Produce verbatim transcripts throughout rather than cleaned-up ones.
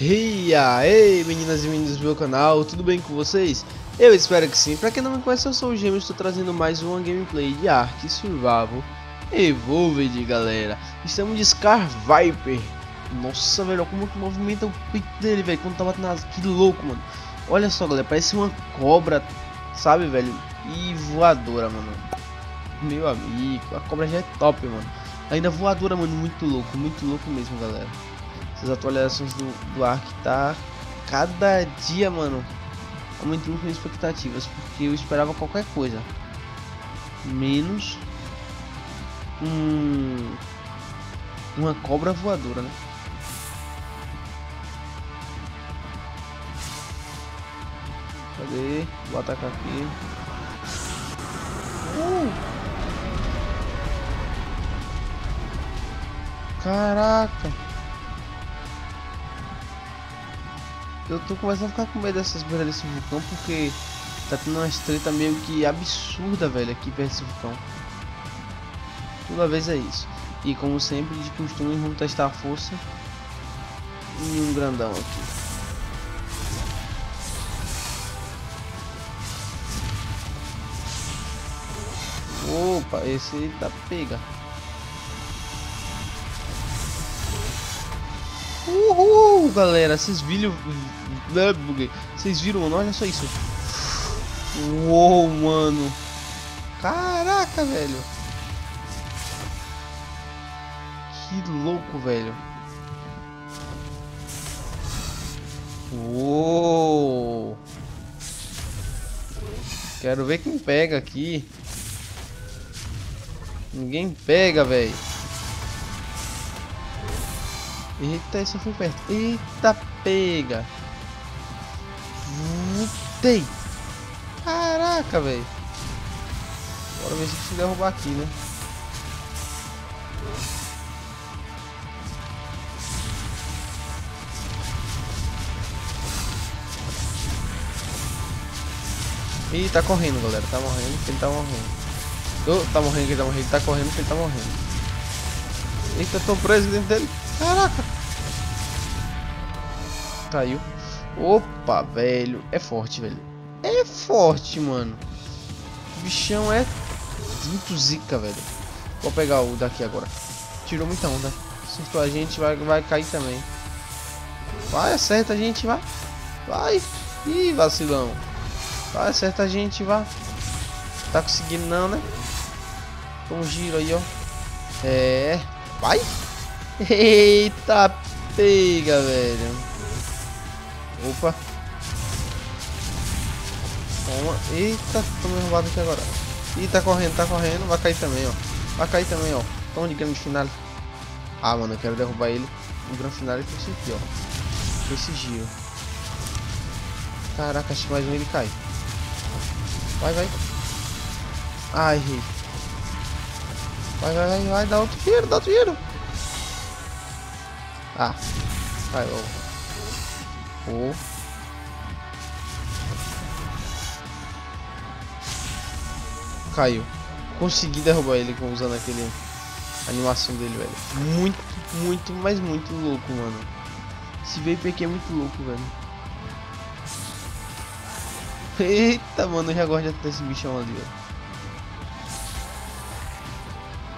E aí, meninas e meninos do meu canal, tudo bem com vocês? Eu espero que sim. Pra quem não me conhece, eu sou o Gêmeo e estou trazendo mais uma gameplay de Ark Survival Evolved, galera. Estamos de Sky Viper. Nossa, velho, como que movimenta o peito dele, velho, quando tá batendo nas... Que louco, mano. Olha só, galera, parece uma cobra, sabe, velho? E voadora, mano. Meu amigo, a cobra já é top, mano. Ainda voadora, mano, muito louco, muito louco mesmo, galera. Essas atualizações do, do Ark tá cada dia, mano, aumentando as minhas expectativas, porque eu esperava qualquer coisa menos um, uma cobra voadora, né? Cadê? Vou atacar aqui. Uh! Caraca! Eu tô começando a ficar com medo dessas beiras desse vulcão, porque tá tendo uma treta meio que absurda, velho, aqui perto desse vulcão. Toda vez é isso. E como sempre, de costume, vamos testar a força. E um grandão aqui. Opa, esse aí tá pega. Uhul, galera, vocês viram, vocês viram, mano, olha só isso. Uou, mano. Caraca, velho. Que louco, velho. Uou. Quero ver quem pega aqui. Ninguém pega, velho. Eita, esse foi perto. Eita, pega. Tem. Caraca, velho. Bora ver se eu consigo derrubar aqui, né? Ih, tá correndo, galera. Tá morrendo, ele tá morrendo. Oh, tá morrendo, ele tá morrendo. Tá correndo, ele tá morrendo. Eita, tô preso dentro dele. Caraca! Caiu. Opa, velho. É forte, velho. É forte, mano. O bichão é muito zica, velho. Vou pegar o daqui agora. Tirou muita onda. Acertou a gente, vai, vai cair também. Vai, acerta a gente, vai. Vai. Ih, vacilão. Vai, acerta a gente, vai. Tá conseguindo não, né? Toma um giro aí, ó. É... Vai! Eita, pega, velho! Opa! Toma! Eita, tô me roubado aqui agora! Ih, tá correndo, tá correndo! Vai cair também, ó! Vai cair também, ó! Toma de grande final! Ah, mano, eu quero derrubar ele! O grande final é com esse aqui, ó! Com esse giro! Caraca, acho que mais um ele cai! Vai, vai! Ai, errei! Vai, vai, vai, vai, dá outro giro, dá outro giro. Ah, vai, ó. Oh. Caiu. Consegui derrubar ele usando aquele animação dele, velho. Muito, muito, mas muito louco, mano. Esse V P aqui é muito louco, velho. Eita, mano, eu já gosto de até esse bichão ali, velho.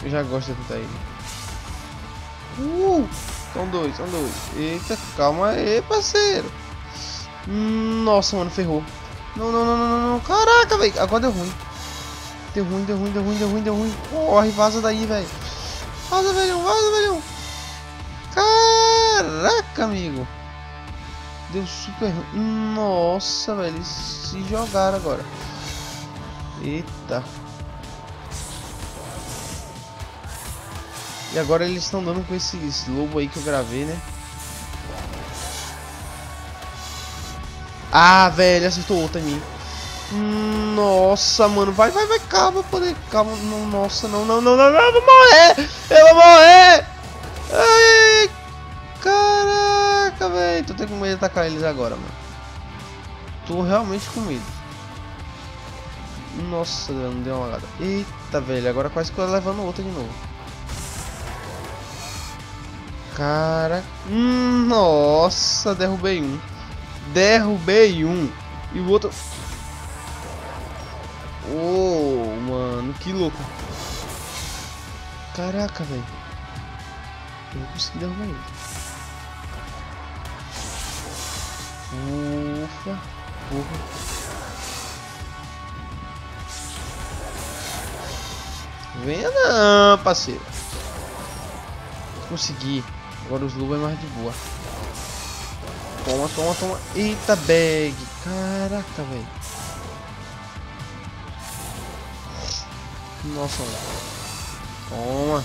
Eu já gosto de tentar ele. Uh, são dois, são dois. Eita, calma aí, parceiro. Nossa, mano, ferrou. Não, não, não, não, não. Caraca, velho. Agora deu ruim. Deu ruim, deu ruim, deu ruim, deu ruim, deu ruim. Corre, vaza daí, velho. Vaza, velho, vaza, velho. Caraca, amigo. Deu super ruim. Nossa, velho. Eles se jogaram agora. Eita. E agora eles estão dando com esse, esse lobo aí que eu gravei, né? Ah, velho, acertou outro em mim. Nossa, mano, vai, vai, vai, calma, poder, calma. Não, nossa, não, não, não, não, não, eu vou morrer! Eu vou morrer! Ai, caraca, velho, tô tendo medo de atacar eles agora, mano. Tô realmente com medo. Nossa, não deu uma olhada. Eita, velho, agora quase que eu tô levando outra de novo. Cara... Hum, nossa, derrubei um. Derrubei um. E o outro... Oh, mano, que louco. Caraca, velho. Eu não consegui derrubar ele. Ufa, porra. Venha não, parceiro. Consegui. Agora os lobos é mais de boa. Toma, toma, toma. Eita, bag. Caraca, velho. Nossa, velho. Toma.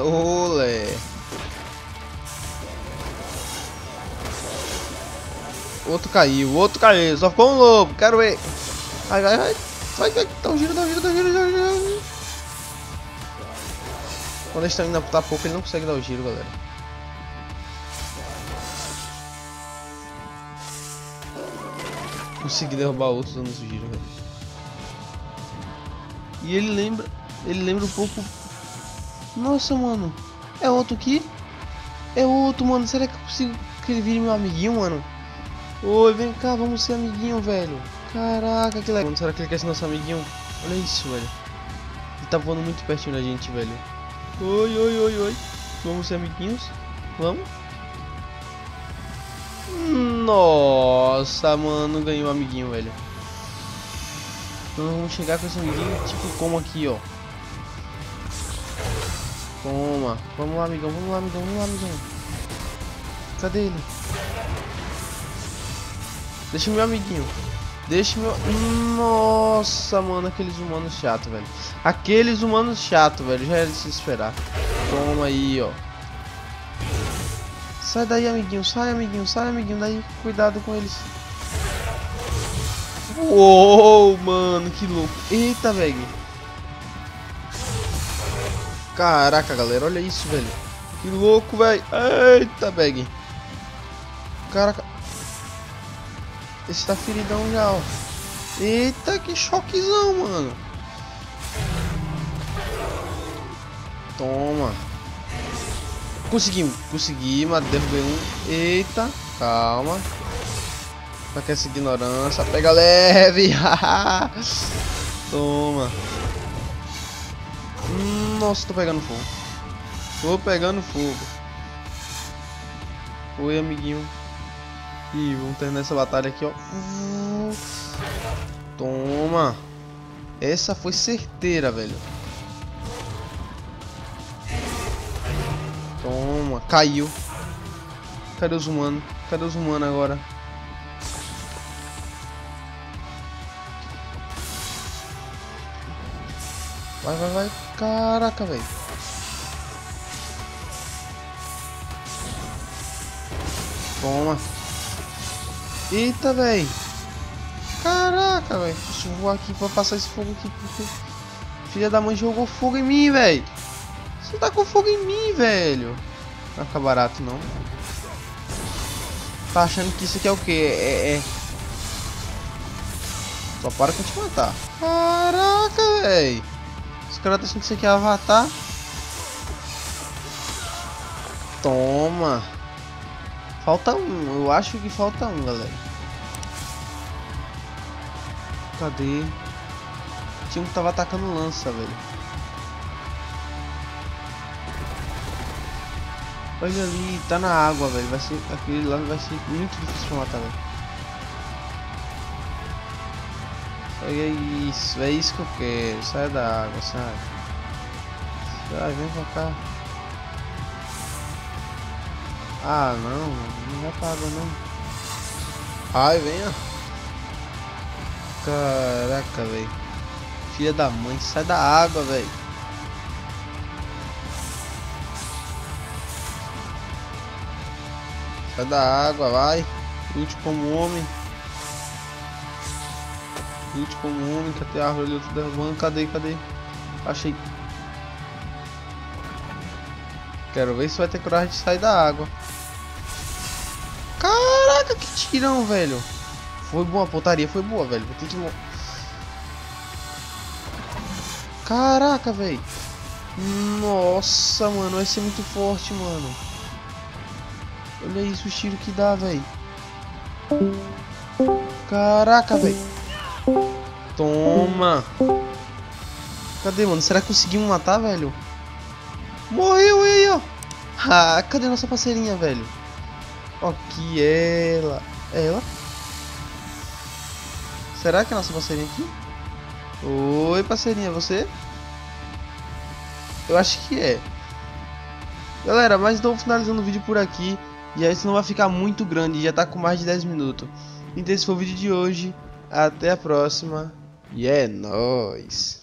Olé. Outro caiu, outro caiu. Só ficou um lobo. Quero ver. Vai, vai, vai. Vai, vai. Dá um giro, dá um giro, dá um giro, dá um giro. Quando eles estão indo a pouco, ele não consegue dar o giro, galera. Consegui derrubar outros dando o giro, velho. E ele lembra... Ele lembra um pouco... Nossa, mano. É outro aqui? É outro, mano. Será que eu consigo que ele vire meu amiguinho, mano? Oi, vem cá. Vamos ser amiguinho, velho. Caraca, que legal. Será que ele quer ser nosso amiguinho? Olha isso, velho. Ele tá voando muito pertinho da gente, velho. Oi, oi, oi, oi. Vamos ser amiguinhos? Vamos? Nossa, mano. Ganhei um amiguinho, velho. Então vamos chegar com esse amiguinho tipo como aqui, ó. Toma, vamos lá, amigão, vamos lá, amigão, vamos lá, amigão. Cadê ele? Deixa meu amiguinho. Deixa meu... Nossa, mano, aqueles humanos chato, velho. Aqueles humanos chato, velho, já era de se esperar. Toma aí, ó. Sai daí, amiguinho, sai, amiguinho, sai, amiguinho. Daí, cuidado com eles. Uou, mano, que louco. Eita, velho. Caraca, galera, olha isso, velho. Que louco, velho. Eita, bag. Caraca. Esse tá feridão já, ó. Eita, que choquezão, mano. Toma. Conseguimos. Conseguimos, derrubei um. Eita, calma. Pra que essa ignorância. Pega leve. Toma. Nossa, tô pegando fogo. Tô pegando fogo. Oi, amiguinho. E vamos terminar essa batalha aqui, ó. Toma. Essa foi certeira, velho. Toma. Caiu. Cadê os humanos? Cadê os humanos agora? Vai, vai, vai. Caraca, velho. Toma. Eita, velho. Caraca, velho. Deixa eu voar aqui pra passar esse fogo aqui. Filha da mãe jogou fogo em mim, velho. Você tá com fogo em mim, velho. Não vai ficar barato, não. Tá achando que isso aqui é o quê? É... é... Só para que eu te matar. Caraca, velho. Os caras estão achando que isso aqui é Avatar. Toma. Falta um. Eu acho que falta um, galera. Cadê? Tinha um que tava atacando lança, velho. Olha ali. Tá na água, velho. Vai ser... Aquele lá vai ser muito difícil pra matar, velho. É isso, é isso que eu quero. Sai da água, sai. Sai, vem pra cá. Ah, não, não vai pra água, não. Ai, venha. Caraca, velho. Filha da mãe, sai da água, velho. Sai da água, vai. Lute como homem. Lute como homem, cadê a árvore ali, outro derrubando, cadê, cadê? Achei. Quero ver se vai ter coragem de sair da água. Caraca, que tirão, velho. Foi boa, a pontaria foi boa, velho. Vou ter que... Caraca, velho. Nossa, mano, vai ser muito forte, mano. Olha isso, o tiro que dá, velho. Caraca, velho. Toma. Cadê, mano? Será que conseguimos matar, velho? Morreu aí, ó. Ah, cadê nossa parceirinha, velho? Aqui, ela. Ela? Será que é a nossa parceirinha aqui? Oi, parceirinha, você? Eu acho que é. Galera, mas estou finalizando o vídeo por aqui. E aí, senão vai ficar muito grande. Já tá com mais de dez minutos. Então, esse foi o vídeo de hoje. Até a próxima. E é nóis.